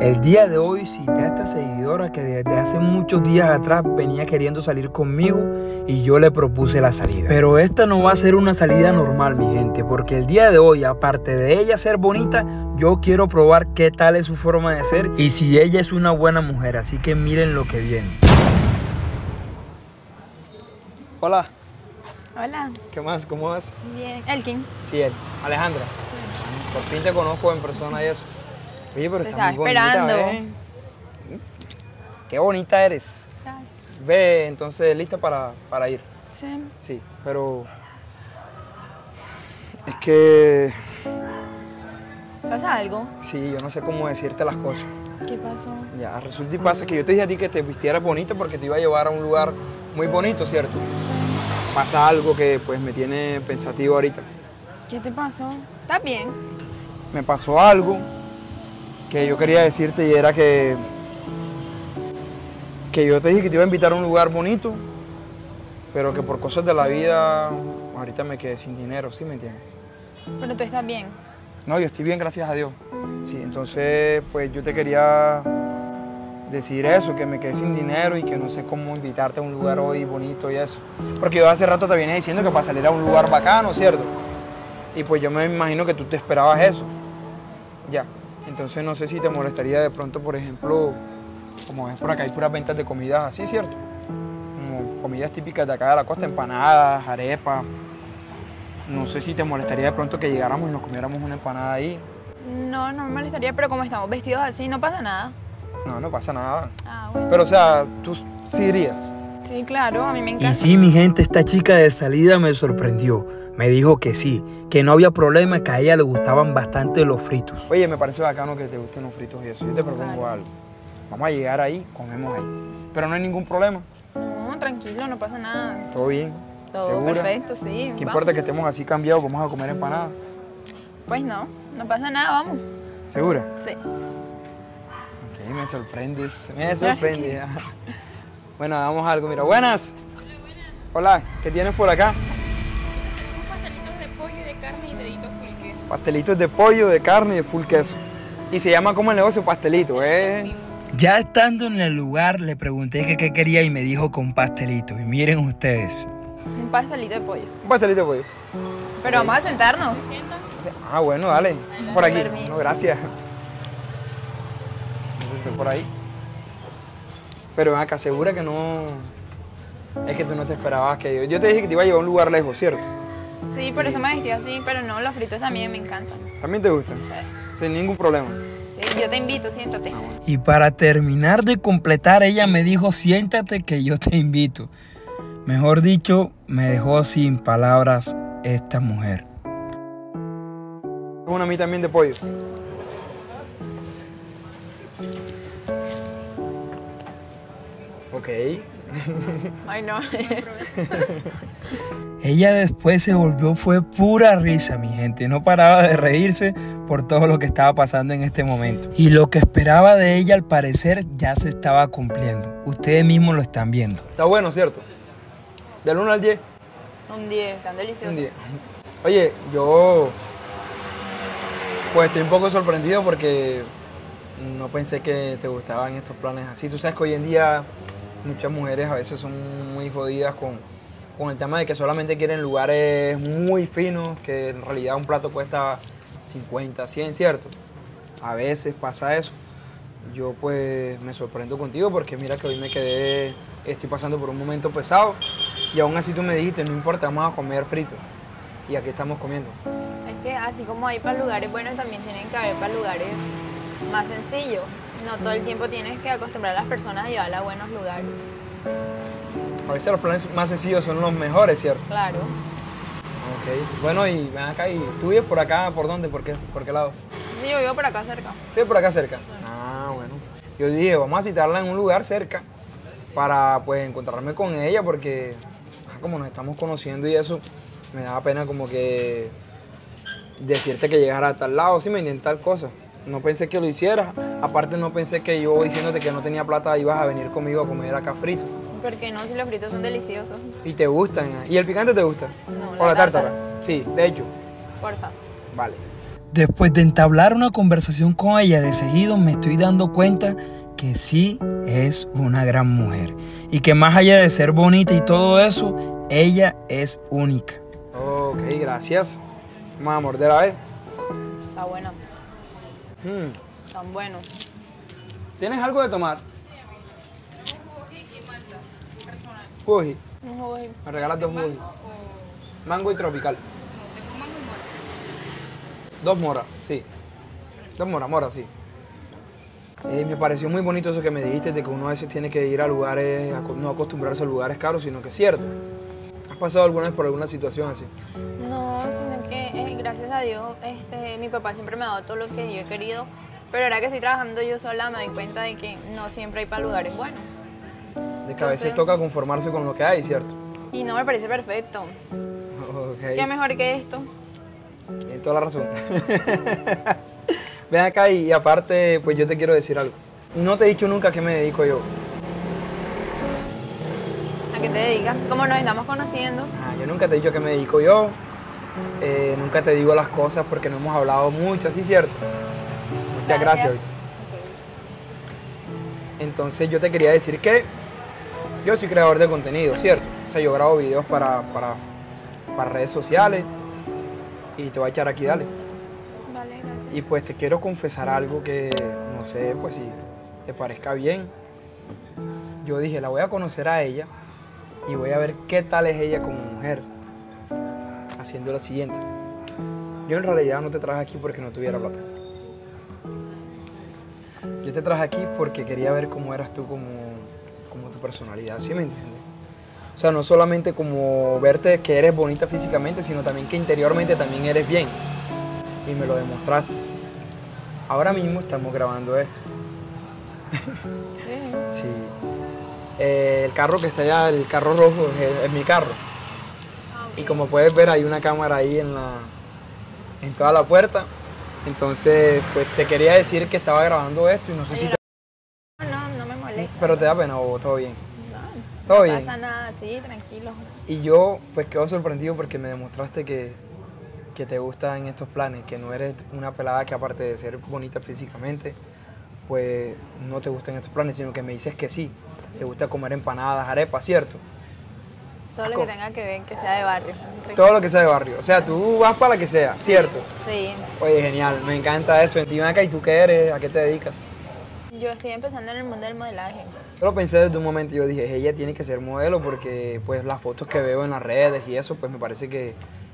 El día de hoy cité a esta seguidora que desde hace muchos días atrás venía queriendo salir conmigo y yo le propuse la salida. Pero esta no va a ser una salida normal, mi gente, porque el día de hoy, aparte de ella ser bonita, yo quiero probar qué tal es su forma de ser y si ella es una buena mujer, así que miren lo que viene. Hola. Hola. ¿Qué más? ¿Cómo vas? Bien. Elkin. Sí, él. Alejandra. Sí. Por fin te conozco en persona y eso. Oye, pero te estás muy esperando. Bonita, qué bonita eres. Gracias. Ve, entonces, ¿lista para ir? Sí. Sí, pero... es que... ¿pasa algo? Sí, yo no sé cómo decirte las cosas. ¿Qué pasó? Ya, resulta y pasa que yo te dije a ti que te vistieras bonita porque te iba a llevar a un lugar muy bonito, ¿cierto? Sí. Pasa algo que, pues, me tiene pensativo ahorita. ¿Qué te pasó? ¿Estás bien? Me pasó algo que yo quería decirte y era que yo te dije que te iba a invitar a un lugar bonito, pero que por cosas de la vida ahorita me quedé sin dinero, ¿sí me entiendes? Pero tú estás bien. No, yo estoy bien, gracias a Dios. Sí, entonces pues yo te quería decir eso, que me quedé sin dinero y que no sé cómo invitarte a un lugar hoy bonito y eso. Porque yo hace rato te venía diciendo que para salir a un lugar bacano, ¿cierto? Y pues yo me imagino que tú te esperabas eso. Ya. Entonces no sé si te molestaría de pronto, por ejemplo, como ves por acá hay puras ventas de comidas así, ¿cierto? Como comidas típicas de acá de la costa, empanadas, arepas. No sé si te molestaría de pronto que llegáramos y nos comiéramos una empanada ahí. No, no me molestaría, pero como estamos vestidos así, no pasa nada. No, no pasa nada. Ah, bueno. Pero o sea, tú sí irías. Sí, claro, a mí me encanta. Y sí, mi gente, esta chica de salida me sorprendió. Me dijo que sí, que no había problema, que a ella le gustaban bastante los fritos. Oye, me parece bacano que te gusten los fritos y eso. Yo te propongo algo. Vamos a llegar ahí, comemos ahí. Pero no hay ningún problema. No, tranquilo, no pasa nada. ¿Todo bien? Todo ¿segura? Perfecto, sí. ¿Qué importa que estemos así cambiados? ¿Vamos a comer empanadas? Pues no, no pasa nada, vamos. ¿Segura? Sí. Ok, me sorprendes, me sorprendes. Bueno, hagamos algo, mira. Buenas. Hola, buenas. Hola, ¿qué tienes por acá? Tenemos pastelitos de pollo, de carne y deditos full queso. Pastelitos de pollo, de carne y de full queso. Y se llama como el negocio pastelito, ¿eh? Ya estando en el lugar, le pregunté que qué quería y me dijo con pastelito. Y miren ustedes. Un pastelito de pollo. Un pastelito de pollo. Pero vamos a sentarnos. ¿Se sientan? Ah, bueno, dale. Adelante. Por aquí. No, gracias. Por ahí. Pero ven acá, ¿segura que no? Es que tú no te esperabas que yo... yo te dije que te iba a llevar a un lugar lejos, ¿cierto? Sí, por eso me vestí así, pero no, los fritos también me encantan. ¿También te gustan? Sí. Sin ningún problema. Sí, yo te invito, siéntate. Ah, bueno. Y para terminar de completar, ella me dijo, siéntate que yo te invito. Mejor dicho, me dejó sin palabras esta mujer. Una a mí también de pollo. Ok. Ay, no. Ella después se volvió, fue pura risa, mi gente. No paraba de reírse por todo lo que estaba pasando en este momento. Y lo que esperaba de ella, al parecer, ya se estaba cumpliendo. Ustedes mismos lo están viendo. Está bueno, ¿cierto? ¿Del 1 al 10? Un 10, tan delicioso. Un 10. Oye, yo... pues estoy un poco sorprendido porque no pensé que te gustaban estos planes así. Tú sabes que hoy en día muchas mujeres a veces son muy jodidas con el tema de que solamente quieren lugares muy finos, que en realidad un plato cuesta 50, 100, ¿cierto? A veces pasa eso. Yo pues me sorprendo contigo porque mira que hoy me quedé, estoy pasando por un momento pesado y aún así tú me dijiste, no importa, vamos a comer frito. Y aquí estamos comiendo. Es que así como hay para lugares buenos, también tienen que haber para lugares más sencillos. No todo el tiempo tienes que acostumbrar a las personas a llevarla a buenos lugares. A veces los planes más sencillos son los mejores, ¿cierto? Claro. Ok. Bueno, y ven acá, ¿y tú vives por acá? ¿Por dónde? ¿Por qué lado? Sí, yo vivo por acá cerca. ¿Vives por acá cerca? Bueno. Ah, bueno. Yo dije, vamos a citarla en un lugar cerca para, pues, encontrarme con ella porque, como nos estamos conociendo y eso, me daba pena como que decirte que llegara a tal lado, sí, me intenté tal cosa. No pensé que lo hicieras, aparte no pensé que yo diciéndote que no tenía plata ibas a venir conmigo a comer acá frito. ¿Por qué no? Si los fritos son deliciosos. Y te gustan, ¿y el picante te gusta? No, ¿o la tártara? Sí, de hecho. Porfa. Vale. Después de entablar una conversación con ella de seguido, me estoy dando cuenta que sí es una gran mujer. Y que más allá de ser bonita y todo eso, ella es única. Ok, gracias. Vamos a morder, a ver. Está bueno. Tan bueno. ¿Tienes algo de tomar? Sí, un jugo de jiqui, un jugo de jiqui. Me regalas dos jugos. Mango y tropical. Dos moras, sí. Dos moras, sí. Me pareció muy bonito eso que me dijiste, de que uno a veces tiene que ir a lugares, no acostumbrarse a lugares caros, sino que es cierto. ¿Has pasado alguna vez por alguna situación así? No, sino que gracias a Dios mi papá siempre me ha dado todo lo que yo he querido, pero ahora que estoy trabajando yo sola me doy cuenta de que no siempre hay para lugares buenos. De que a veces toca conformarse con lo que hay, ¿cierto? Y no me parece perfecto. Okay. ¿Qué mejor que esto? Tienes toda la razón. Ven acá y aparte, pues yo te quiero decir algo. No te he dicho nunca a qué me dedico yo. ¿A qué te dedicas? Como nos estamos conociendo. Yo nunca te he dicho a qué me dedico yo. Nunca te digo las cosas porque no hemos hablado mucho, así cierto. Muchas gracias. Okay. Entonces yo te quería decir que yo soy creador de contenido, ¿cierto? O sea, yo grabo videos para redes sociales y te voy a echar aquí, dale. Vale, gracias. Y pues te quiero confesar algo que, no sé, pues si te parezca bien. Yo dije, la voy a conocer a ella y voy a ver qué tal es ella como mujer. Haciendo lo siguiente. Yo en realidad no te traje aquí porque no tuviera plata. Yo te traje aquí porque quería ver cómo eras tú como tu personalidad, ¿sí me entiendes? O sea, no solamente como verte que eres bonita físicamente, sino también que interiormente también eres bien. Y me lo demostraste. Ahora mismo estamos grabando esto. Sí. El carro que está allá, el carro rojo, es mi carro. Okay. Y como puedes ver, hay una cámara ahí en toda la puerta. Entonces, pues te quería decir que estaba grabando esto y no sé si... No me molesta. Pero te da pena, ¿o todo bien? No, ¿todo bien? No pasa nada, sí, tranquilo. Y yo, pues quedo sorprendido porque me demostraste que te gustan estos planes, que no eres una pelada que aparte de ser bonita físicamente, pues no te gustan estos planes, sino que me dices que sí, te gusta comer empanadas, arepas, ¿cierto? Todo lo que tenga que ver, que sea de barrio. Todo lo que sea de barrio, o sea, tú vas para la que sea, ¿cierto? Sí. Oye, genial, me encanta eso. En ti, ven acá, ¿y tú qué eres? ¿A qué te dedicas? Yo estoy empezando en el mundo del modelaje. Yo lo pensé desde un momento y yo dije, ella tiene que ser modelo porque pues las fotos que veo en las redes y eso, pues me parece que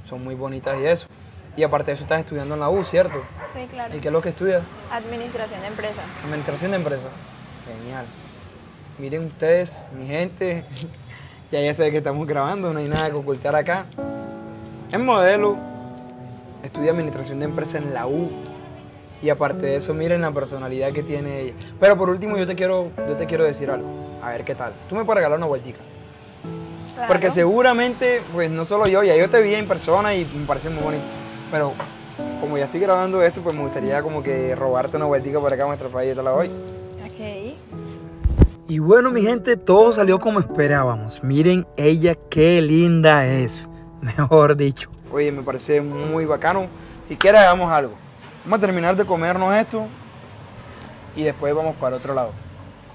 son muy bonitas y eso. Y aparte de eso estás estudiando en la U, ¿cierto? Sí, claro. ¿Y qué es lo que estudias? Administración de empresas. Administración de empresas. Genial. Miren ustedes, mi gente, ya sé que estamos grabando, no hay nada que ocultar acá. Es modelo, estudia administración de empresas en la U. Y aparte de eso, miren la personalidad que tiene ella. Pero por último, yo te quiero decir algo. A ver qué tal. Tú me puedes regalar una vueltica. Claro. Porque seguramente, pues no solo yo, ya yo te vi en persona y me parece muy bonito. Pero como ya estoy grabando esto, pues me gustaría como que robarte una vueltica por acá a nuestro país y te la doy. Ok. Y bueno, mi gente, todo salió como esperábamos. Miren ella qué linda es, mejor dicho. Oye, me parece muy bacano. Si quieres, hagamos algo. Vamos a terminar de comernos esto y después vamos para otro lado.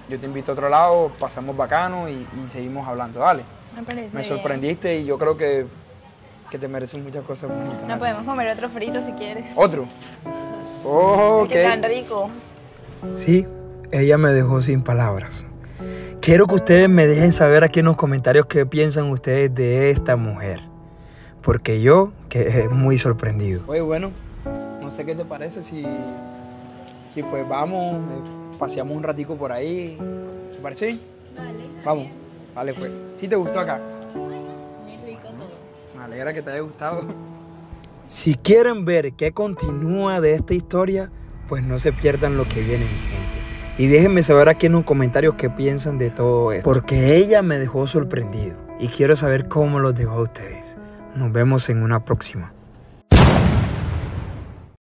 Yo te invito a otro lado, pasamos bacano y seguimos hablando, dale. Me sorprendiste bien. Y yo creo que te mereces muchas cosas bonitas. No podemos comer otro frito si quieres. ¿Otro? Oh, okay. Es que tan rico. Sí, ella me dejó sin palabras. Quiero que ustedes me dejen saber aquí en los comentarios qué piensan ustedes de esta mujer. Porque yo quedé muy sorprendido. Oye, bueno. No sé qué te parece si pues vamos, paseamos un ratico por ahí. ¿Te parece? Vale. Vamos, vale pues. ¿Sí te gustó acá? Muy rico todo. Me alegra que te haya gustado. Si quieren ver qué continúa de esta historia, pues no se pierdan lo que viene, mi gente. Y déjenme saber aquí en los comentarios qué piensan de todo esto. Porque ella me dejó sorprendido y quiero saber cómo los dejó a ustedes. Nos vemos en una próxima.